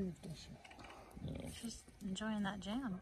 leave this year. Yeah. Just enjoying that jam.